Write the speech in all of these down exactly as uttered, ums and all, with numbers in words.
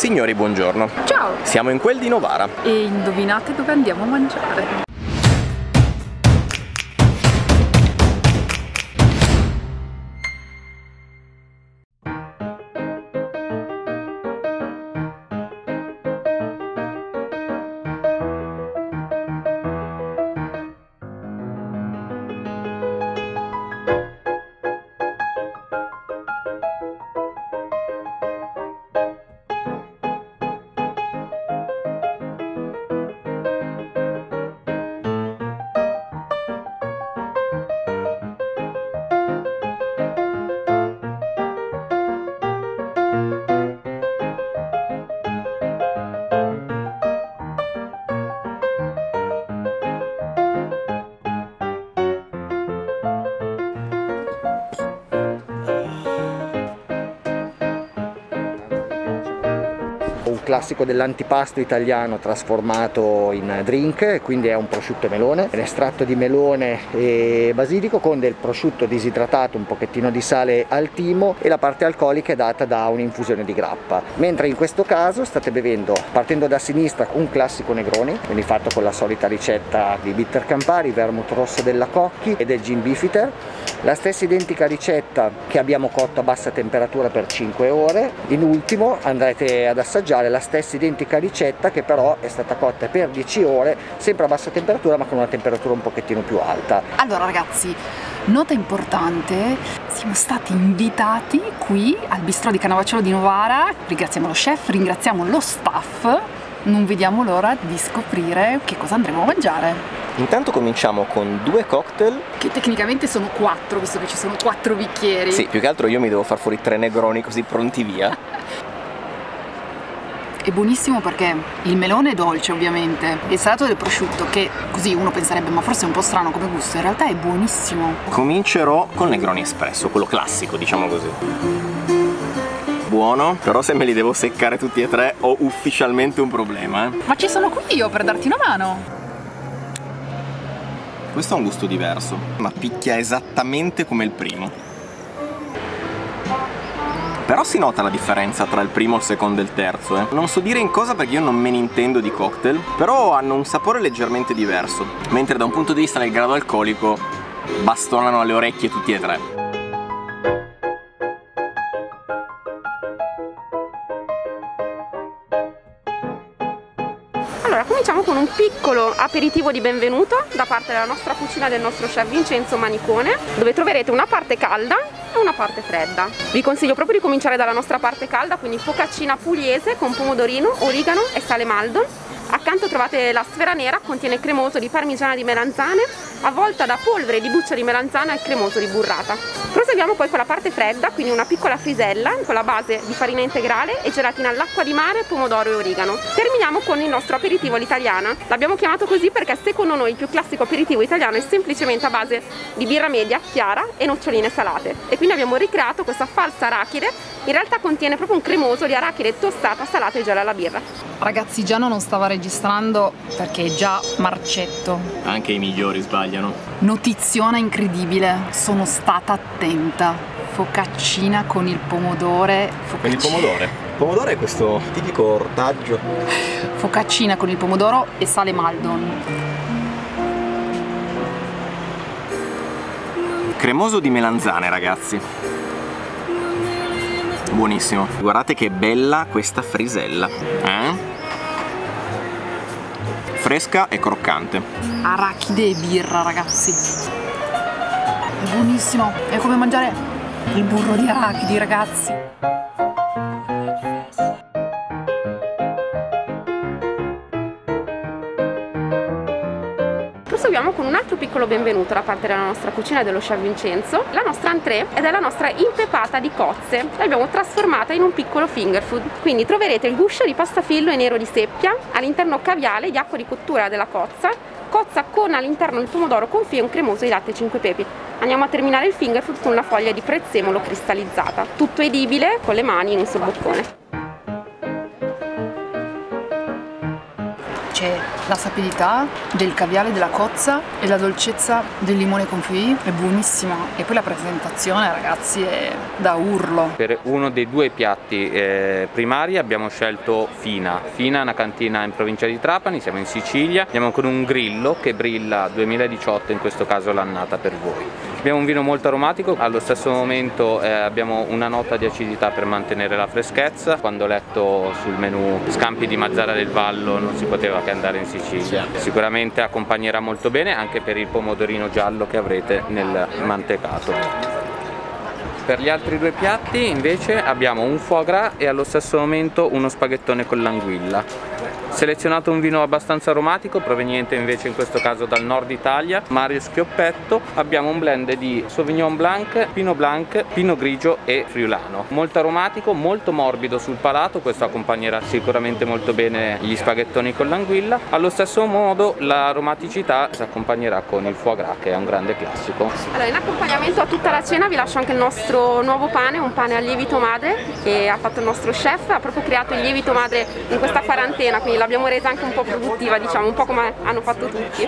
Signori, buongiorno. Ciao. Siamo in quel di Novara. E indovinate dove andiamo a mangiare? Classico dell'antipasto italiano trasformato in drink, quindi è un prosciutto e melone, un estratto di melone e basilico con del prosciutto disidratato, un pochettino di sale al timo e la parte alcolica è data da un'infusione di grappa. Mentre in questo caso state bevendo, partendo da sinistra, un classico Negroni, quindi fatto con la solita ricetta di bitter Campari, vermouth rosso della Cocchi e del gin Bifiter, la stessa identica ricetta che abbiamo cotto a bassa temperatura per cinque ore. In ultimo andrete ad assaggiare la stessa identica ricetta che però è stata cotta per dieci ore, sempre a bassa temperatura ma con una temperatura un pochettino più alta. Allora ragazzi, nota importante, siamo stati invitati qui al bistrò di Cannavacciuolo di Novara, ringraziamo lo chef, ringraziamo lo staff, non vediamo l'ora di scoprire che cosa andremo a mangiare. Intanto cominciamo con due cocktail, che tecnicamente sono quattro, visto che ci sono quattro bicchieri. Sì, più che altro io mi devo far fuori tre Negroni così pronti via. È buonissimo perché il melone è dolce ovviamente, il salato del prosciutto, che così uno penserebbe ma forse è un po' strano come gusto, in realtà è buonissimo. Comincerò col Negroni espresso, quello classico diciamo così. Buono, però se me li devo seccare tutti e tre ho ufficialmente un problema eh. Ma ci sono qui io per darti una mano. Questo ha un gusto diverso, ma picchia esattamente come il primo. Però si nota la differenza tra il primo, il secondo e il terzo, eh. Non so dire in cosa perché io non me ne intendo di cocktail, però hanno un sapore leggermente diverso, mentre da un punto di vista del grado alcolico bastonano alle orecchie tutti e tre. Cominciamo con un piccolo aperitivo di benvenuto da parte della nostra cucina del nostro chef Vincenzo Manicone, dove troverete una parte calda e una parte fredda. Vi consiglio proprio di cominciare dalla nostra parte calda, quindi focaccina pugliese con pomodorino, origano e sale Maldon. Accanto trovate la sfera nera, contiene cremoso di parmigiana di melanzane, avvolta da polvere di buccia di melanzana e cremoso di burrata. Proseguiamo poi con la parte fredda, quindi una piccola frisella con la base di farina integrale e gelatina all'acqua di mare, pomodoro e origano. Terminiamo con il nostro aperitivo all'italiana. L'abbiamo chiamato così perché secondo noi il più classico aperitivo italiano è semplicemente a base di birra media, chiara e noccioline salate. E quindi abbiamo ricreato questa falsa arachide, in realtà contiene proprio un cremoso di arachide tostata, salata e gela alla birra. Ragazzi, Giano non stava registrando perché è già marcetto. Anche i migliori sbagliano. Notiziona incredibile, sono stata attenta. Focaccina con il pomodoro. Con il pomodoro? Il pomodoro è questo tipico ortaggio. Focaccina con il pomodoro e sale Maldon. Cremoso di melanzane ragazzi. Buonissimo. Guardate che bella questa frisella. Eh? Fresca e croccante. Arachide e birra ragazzi, è buonissimo, è come mangiare il burro di arachidi ragazzi. Proseguiamo con un altro piccolo benvenuto da parte della nostra cucina dello chef Vincenzo. La nostra entrée è della nostra impepata di cozze, l'abbiamo trasformata in un piccolo finger food, quindi troverete il guscio di pastafillo e nero di seppia, all'interno caviale di acqua di cottura della cozza, cozza con all'interno il pomodoro confit e un cremoso di latte e cinque pepi. Andiamo a terminare il finger food con una foglia di prezzemolo cristallizzata, tutto edibile con le mani in un sorbottone. C'è la sapidità del caviale, della cozza e la dolcezza del limone confit, è buonissima. E poi la presentazione, ragazzi, è da urlo. Per uno dei due piatti eh, primari abbiamo scelto Fina. Fina è una cantina in provincia di Trapani, siamo in Sicilia. Andiamo con un Grillo che brilla duemiladiciotto, in questo caso l'annata per voi. Abbiamo un vino molto aromatico, allo stesso momento eh, abbiamo una nota di acidità per mantenere la freschezza. Quando ho letto sul menù scampi di Mazzara del Vallo non si poteva che andare in Sicilia. Sicuramente accompagnerà molto bene anche per il pomodorino giallo che avrete nel mantecato. Per gli altri due piatti invece abbiamo un foie gras e allo stesso momento uno spaghettone con l'anguilla. Selezionato un vino abbastanza aromatico, proveniente invece in questo caso dal nord Italia, Mario Schioppetto. Abbiamo un blend di Sauvignon Blanc, Pinot Blanc, Pinot Grigio e Friulano. Molto aromatico, molto morbido sul palato, questo accompagnerà sicuramente molto bene gli spaghettoni con l'anguilla. Allo stesso modo l'aromaticità si accompagnerà con il foie gras, che è un grande classico. Allora, in accompagnamento a tutta la cena vi lascio anche il nostro nuovo pane, un pane al lievito madre che ha fatto il nostro chef. Ha proprio creato il lievito madre in questa quarantena, quindi l'abbiamo resa anche un po' produttiva, diciamo, un po' come hanno fatto tutti.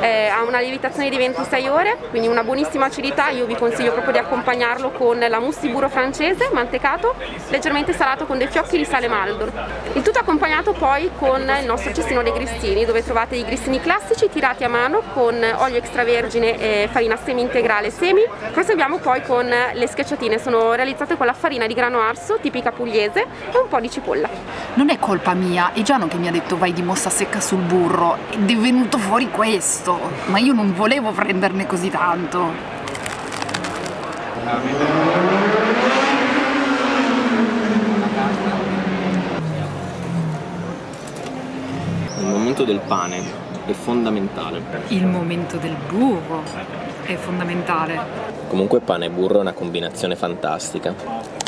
Eh, ha una lievitazione di ventisei ore, quindi una buonissima acidità. Io vi consiglio proprio di accompagnarlo con la mousse di burro francese mantecato, leggermente salato, con dei fiocchi di sale Maldon. Il tutto accompagnato poi con il nostro cestino dei grissini, dove trovate i grissini classici tirati a mano con olio extravergine e farina semi integrale semi. Proseguiamo poi con le scheggiatine. Sono realizzate con la farina di grano arso tipica pugliese e un po' di cipolla. Non è colpa mia, è Giano che mi ha detto vai di mossa secca sul burro ed è venuto fuori questo, ma io non volevo prenderne così tanto. Il momento del pane è fondamentale. Il momento del burro è fondamentale. Comunque pane e burro è una combinazione fantastica.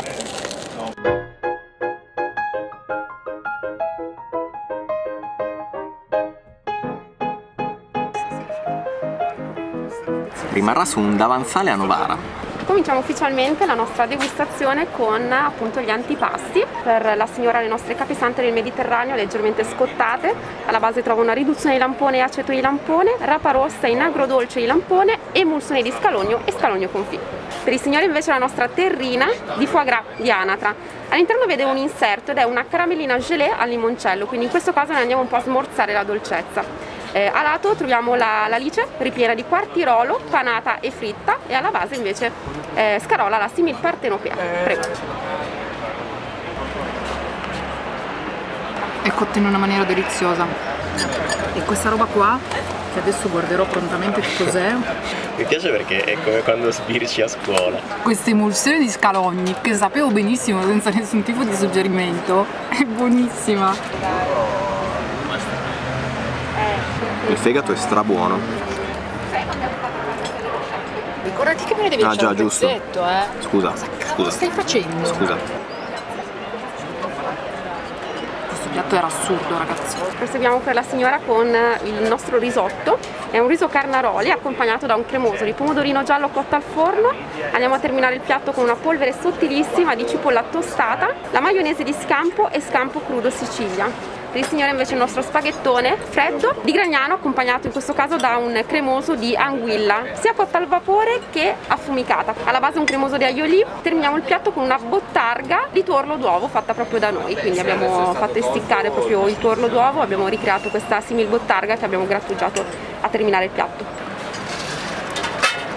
Rimarrà su un davanzale a Novara. Cominciamo ufficialmente la nostra degustazione con appunto gli antipasti. Per la signora le nostre capisante del Mediterraneo leggermente scottate. Alla base trova una riduzione di lampone e aceto di lampone, rapa rossa in agrodolce di lampone e emulsione di scalogno e scalogno confit. Per i signori invece la nostra terrina di foie gras di anatra. All'interno vede un inserto ed è una caramellina gelée al limoncello, quindi in questo caso ne andiamo un po' a smorzare la dolcezza. Eh, a lato troviamo la, l'alice ripiena di quartirolo, panata e fritta, e alla base invece eh, scarola la simil partenopea. Prego. È cotta in una maniera deliziosa. E questa roba qua, che adesso guarderò prontamente che cos'è. Mi piace perché è come quando sbirci a scuola. Questa emulsione di scalogni, che sapevo benissimo senza nessun tipo di suggerimento, è buonissima. Il fegato è strabuono. Ricordati che me ne devi lasciare un pezzetto, eh. Scusa. Cosa cavolo stai facendo? Scusa. Questo piatto era assurdo, ragazzi. Proseguiamo per la signora con il nostro risotto. È un riso carnaroli accompagnato da un cremoso di pomodorino giallo cotto al forno. Andiamo a terminare il piatto con una polvere sottilissima di cipolla tostata, la maionese di scampo e scampo crudo Sicilia. Per il signore invece il nostro spaghettone freddo di Gragnano, accompagnato in questo caso da un cremoso di anguilla, sia cotta al vapore che affumicata. Alla base un cremoso di aioli. Terminiamo il piatto con una bottarga di tuorlo d'uovo fatta proprio da noi, quindi abbiamo fatto essiccare proprio il tuorlo d'uovo, abbiamo ricreato questa simil bottarga che abbiamo grattugiato a terminare il piatto.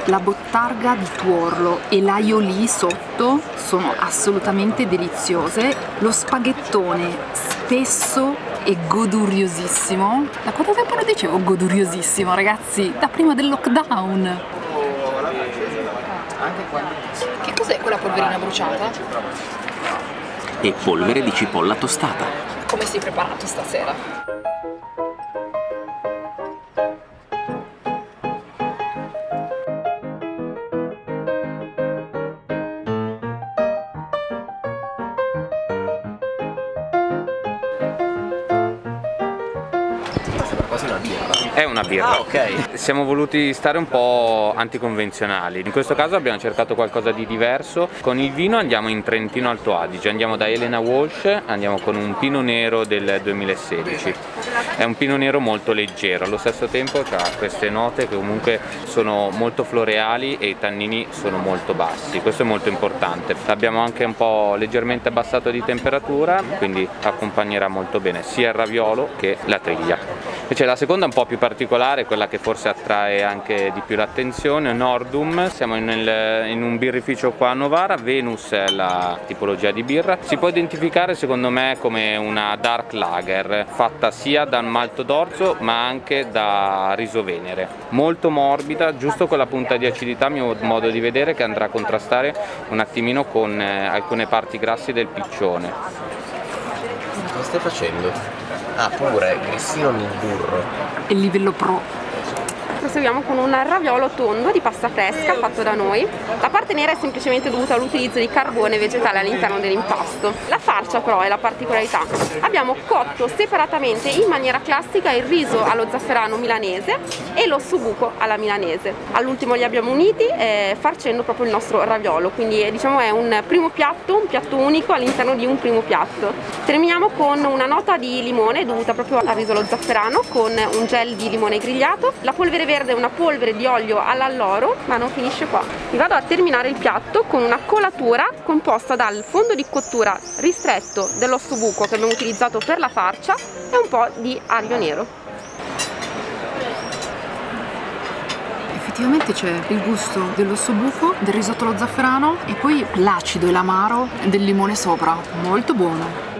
La bottarga di tuorlo e l'aioli sotto sono assolutamente deliziose. Lo spaghettone spesso e goduriosissimo. Da quanto tempo lo dicevo goduriosissimo, ragazzi? Da prima del lockdown. Che cos'è quella polverina bruciata? E polvere di cipolla tostata. Come sei preparato stasera? quasi una birra. È una birra. Ah, ok. Siamo voluti stare un po' anticonvenzionali. In questo caso abbiamo cercato qualcosa di diverso. Con il vino andiamo in Trentino Alto Adige, andiamo da Elena Walsh, andiamo con un Pinot Nero del duemilasedici. È un Pinot Nero molto leggero, allo stesso tempo ha queste note che comunque sono molto floreali e i tannini sono molto bassi, questo è molto importante. L'abbiamo anche un po' leggermente abbassato di temperatura, quindi accompagnerà molto bene sia il raviolo che la triglia. Invece la seconda è un po' più particolare, quella che forse attrae anche di più l'attenzione, Nordum. Siamo nel, in un birrificio qua a Novara. Venus è la tipologia di birra, si può identificare secondo me come una dark lager, fatta sia da malto d'orzo ma anche da riso venere, molto morbida, giusto con la punta di acidità a mio modo di vedere, che andrà a contrastare un attimino con alcune parti grasse del piccione. Cosa stai facendo? Ah, pure grissino nel burro. Il livello pro. Proseguiamo con un raviolo tondo di pasta fresca fatto da noi. La parte nera è semplicemente dovuta all'utilizzo di carbone vegetale all'interno dell'impasto. La farcia però è la particolarità. Abbiamo cotto separatamente in maniera classica il riso allo zafferano milanese e lo subuco alla milanese. All'ultimo li abbiamo uniti eh, farcendo proprio il nostro raviolo, quindi eh, diciamo è un primo piatto, un piatto unico all'interno di un primo piatto. Terminiamo con una nota di limone dovuta proprio al riso allo zafferano con un gel di limone grigliato, la polvere verde è una polvere di olio all'alloro, ma non finisce qua. Vi vado a terminare il piatto con una colatura composta dal fondo di cottura ristretto dello buco che abbiamo utilizzato per la farcia e un po' di aglio nero. Effettivamente c'è il gusto dello buco, del risotto allo zafferano e poi l'acido e l'amaro del limone sopra, molto buono.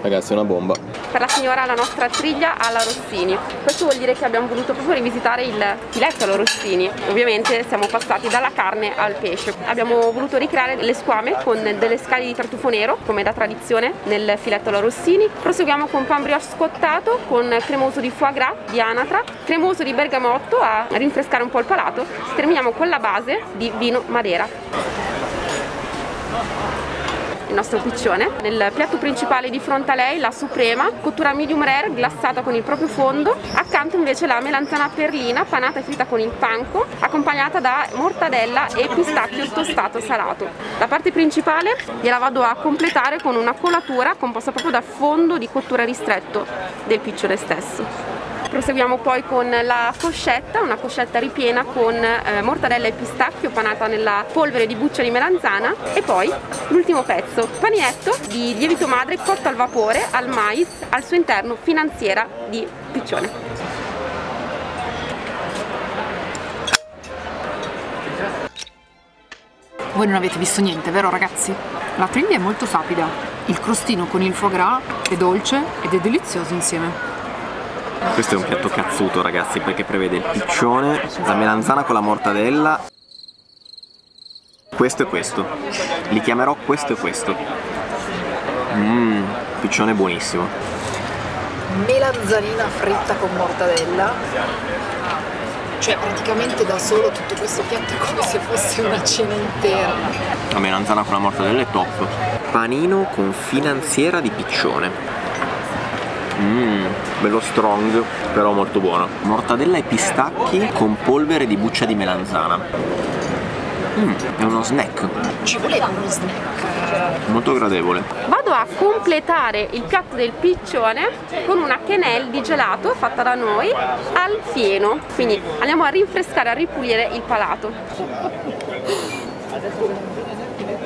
Ragazzi, è una bomba. Per la signora la nostra triglia alla Rossini. Questo vuol dire che abbiamo voluto proprio rivisitare il filetto alla Rossini. Ovviamente siamo passati dalla carne al pesce. Abbiamo voluto ricreare le squame con delle scaglie di tartufo nero, come da tradizione nel filetto alla Rossini. Proseguiamo con pan brioche scottato, con cremoso di foie gras, di anatra, cremoso di bergamotto a rinfrescare un po' il palato. Terminiamo con la base di vino Madeira. Il nostro piccione. Nel piatto principale di fronte a lei la suprema, cottura medium rare, glassata con il proprio fondo, accanto invece la melanzana perlina, panata e fritta con il panko, accompagnata da mortadella e pistacchio tostato salato. La parte principale gliela vado a completare con una colatura composta proprio dal fondo di cottura ristretto del piccione stesso. Proseguiamo poi con la coscetta, una coscetta ripiena con eh, mortadella e pistacchio panata nella polvere di buccia di melanzana e poi l'ultimo pezzo, paninetto di lievito madre cotto al vapore, al mais, al suo interno finanziera di piccione. Voi non avete visto niente, vero ragazzi? La triglia è molto sapida, il crostino con il foie gras è dolce ed è delizioso insieme. Questo è un piatto cazzuto ragazzi, perché prevede il piccione, la melanzana con la mortadella, questo e questo, li chiamerò questo e questo. Mmm, piccione buonissimo. Melanzanina fritta con mortadella, cioè praticamente da solo tutto questo piatto è come se fosse una cena intera. La melanzana con la mortadella è top. Panino con finanziera di piccione. Mmm, bello strong, però molto buono. Mortadella e pistacchi con polvere di buccia di melanzana. Mmm, è uno snack. Ci voleva uno snack. Molto gradevole. Vado a completare il piatto del piccione con una quenelle di gelato fatta da noi al fieno. Quindi andiamo a rinfrescare, a ripulire il palato.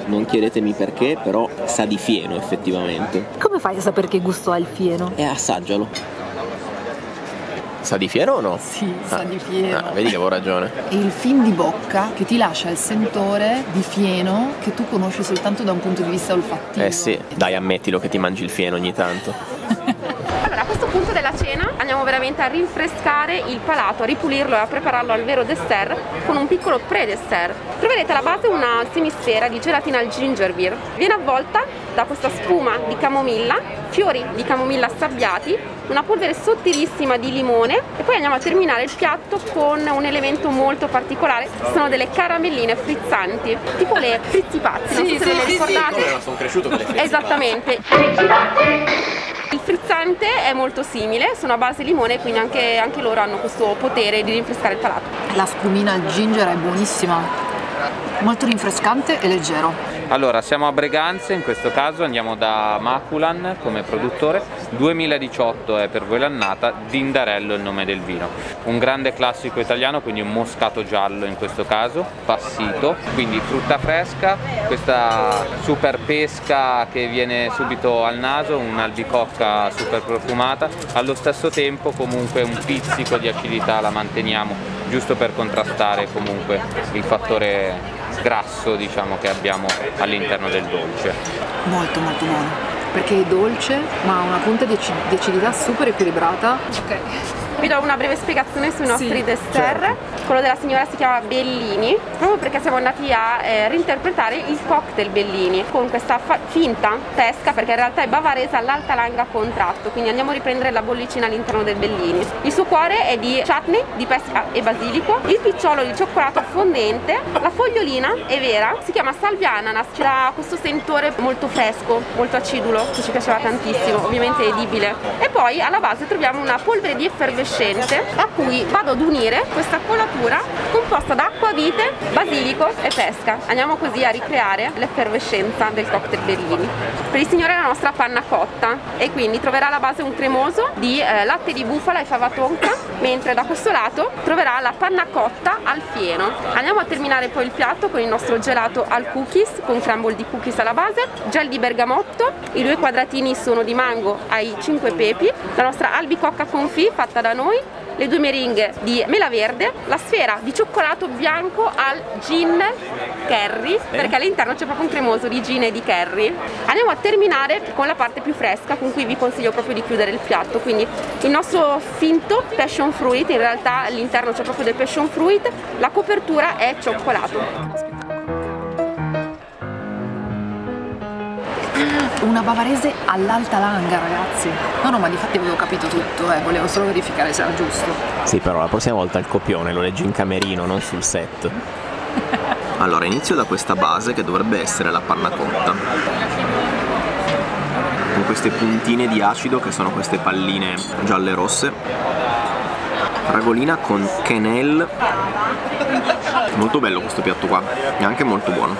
Non chiedetemi perché, però sa di fieno effettivamente. Come fai a sapere che gusto ha il fieno? Eh, assaggialo. Sa di fieno o no? Sì, ah, sa di fieno. Ah, vedi che avevo ragione. È il fin di bocca che ti lascia il sentore di fieno che tu conosci soltanto da un punto di vista olfattivo. Eh sì, dai, ammettilo che ti mangi il fieno ogni tanto. Allora, a questo punto della cena cena andiamo veramente a rinfrescare il palato, a ripulirlo e a prepararlo al vero dessert con un piccolo pre-dessert. Troverete alla base una semisfera di gelatina al ginger beer. Viene avvolta da questa spuma di camomilla, fiori di camomilla assabbiati, una polvere sottilissima di limone e poi andiamo a terminare il piatto con un elemento molto particolare, sono delle caramelline frizzanti, tipo le frizzipazze, non so se ve le ricordate. Come non sono cresciuto con le frizzipazze. Esattamente. Il frizzante è molto simile, sono a base limone, quindi anche, anche loro hanno questo potere di rinfrescare il palato. La spumina al ginger è buonissima, molto rinfrescante e leggero. Allora, siamo a Breganze, in questo caso andiamo da Maculan come produttore, duemiladiciotto è per voi l'annata, Dindarello il nome del vino. Un grande classico italiano, quindi un moscato giallo in questo caso, passito, quindi frutta fresca, questa super pesca che viene subito al naso, un'albicocca super profumata, allo stesso tempo comunque un pizzico di acidità la manteniamo, giusto per contrastare comunque il fattore grasso, diciamo, che abbiamo all'interno del dolce. Molto molto buono, perché è dolce ma ha una punta di acidità super equilibrata. Okay. Vi do una breve spiegazione sui nostri sì, dessert. Certo. Quello della signora si chiama Bellini, proprio perché siamo andati a eh, reinterpretare il cocktail Bellini con questa finta pesca, perché in realtà è bavarese all'alta langa contratto, quindi andiamo a riprendere la bollicina all'interno del Bellini. Il suo cuore è di chutney, di pesca e basilico, il picciolo di cioccolato fondente, la fogliolina è vera, si chiama salvia ananas, ci dà questo sentore molto fresco, molto acidulo, che ci piaceva tantissimo, ovviamente è edibile. E poi alla base troviamo una polvere di effervescenza a cui vado ad unire questa colatura composta da acquavite, basilico e pesca. Andiamo così a ricreare l'effervescenza del cocktail Bellini. Per il signore è la nostra panna cotta e quindi troverà alla base un cremoso di eh, latte di bufala e fava tonka, mentre da questo lato troverà la panna cotta al fieno. Andiamo a terminare poi il piatto con il nostro gelato al cookies, con crumble di cookies alla base, gel di bergamotto, i due quadratini sono di mango ai cinque pepi, la nostra albicocca confit fatta da noi, le due meringhe di mela verde, la sfera di cioccolato bianco al gin curry, perché all'interno c'è proprio un cremoso di gin e di curry. Andiamo a terminare con la parte più fresca, con cui vi consiglio proprio di chiudere il piatto, quindi il nostro finto passion fruit, in realtà all'interno c'è proprio del passion fruit, la copertura è cioccolato. Una bavarese all'alta langa, ragazzi. No, no, ma di fatti avevo capito tutto, eh. Volevo solo verificare se era giusto. Sì, però la prossima volta il copione lo leggi in camerino, non sul set. Allora, inizio da questa base che dovrebbe essere la panna cotta, con queste puntine di acido che sono queste palline gialle rosse. Ragolina con quenelle. Molto bello questo piatto qua, è anche molto buono.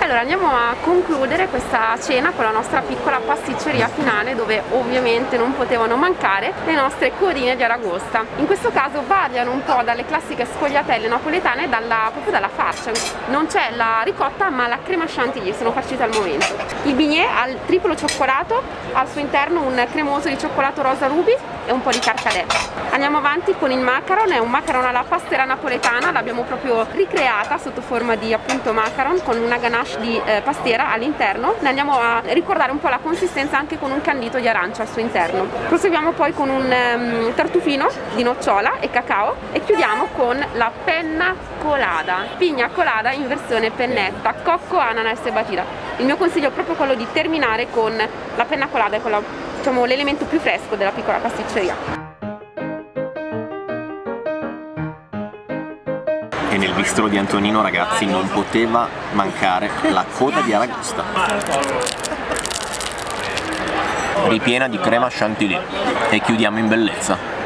Allora andiamo a concludere questa cena con la nostra piccola pasticceria finale, dove ovviamente non potevano mancare le nostre codine di aragosta. In questo caso variano un po' dalle classiche sfogliatelle napoletane, dalla, proprio dalla farcia. Non c'è la ricotta ma la crema chantilly, sono farcite al momento. Il beignet al triplo cioccolato, al suo interno un cremoso di cioccolato rosa ruby e un po' di carcadè. Andiamo avanti con il macaron, è un macaron alla pastera napoletana, l'abbiamo proprio ricreata sotto forma di appunto macaron con una ganache di eh, pastiera all'interno. Ne andiamo a ricordare un po' la consistenza anche con un candito di arancia al suo interno. Proseguiamo poi con un um, tartufino di nocciola e cacao e chiudiamo con la penna colada, pigna colada in versione pennetta, cocco, ananas e batida. Il mio consiglio è proprio quello di terminare con la penna colada, è quello, diciamo, l'elemento più fresco della piccola pasticceria. E nel bistro di Antonino, ragazzi, non poteva mancare la coda di aragosta, ripiena di crema chantilly, e chiudiamo in bellezza.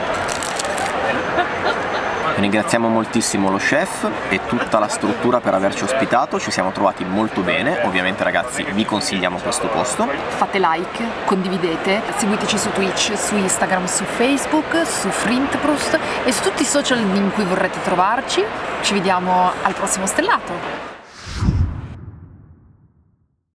Ringraziamo moltissimo lo chef e tutta la struttura per averci ospitato, ci siamo trovati molto bene. Ovviamente, ragazzi, vi consigliamo questo posto. Fate like, condividete, seguiteci su Twitch, su Instagram, su Facebook, su Frintprust e su tutti i social in cui vorrete trovarci. Ci vediamo al prossimo stellato!